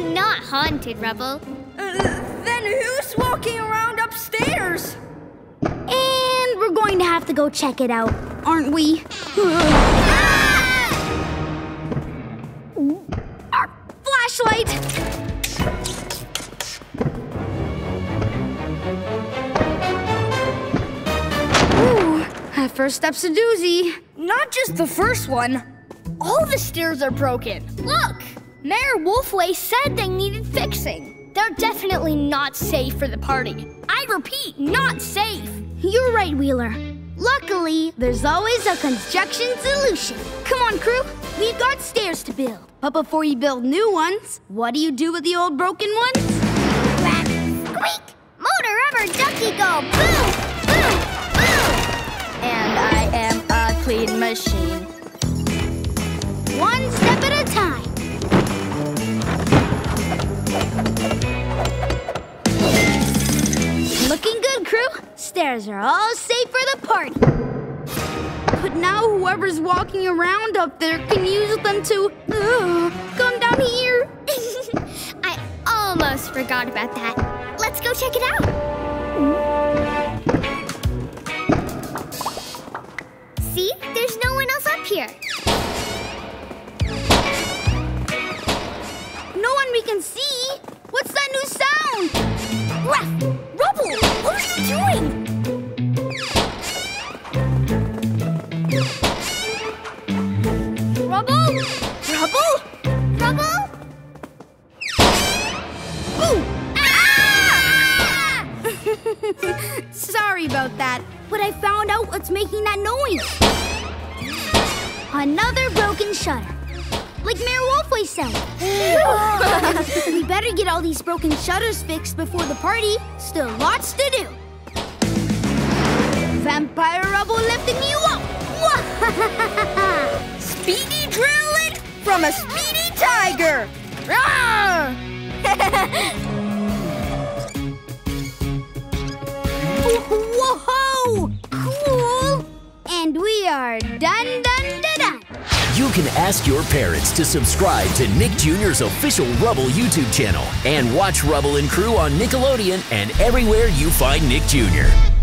It's not haunted, Rubble. Then who's walking around upstairs? And we're going to have to go check it out, aren't we? Our flashlight! That first step's a doozy. Not just the first one. All the stairs are broken. Look! Mayor Wolfway said they needed fixing. They're definitely not safe for the party. I repeat, not safe. You're right, Wheeler. Luckily, there's always a construction solution. Come on, crew. We've got stairs to build. But before you build new ones, what do you do with the old broken ones? Crack, squeak, motor rubber ducky go, boom! And I am a clean machine. One step at a time. Looking good, crew. Stairs are all safe for the party. But now whoever's walking around up there can use them to come down here. I almost forgot about that. Let's go check it out. See? There's no one else up here. No one we can see. What's that new sound? Rubble, what are you doing? Rubble? Rubble? Rubble? Ooh! Ah! Sorry about that. But I found out what's making that noise. Another broken shutter. Like Mayor Wolfway said. We better get all these broken shutters fixed before the party. Still lots to do. Vampire Rubble lifting you up. Speedy drilling from a speedy tiger. Whoa! Cool! And we are done. You can ask your parents to subscribe to Nick Jr.'s official Rubble YouTube channel and watch Rubble and Crew on Nickelodeon and everywhere you find Nick Jr.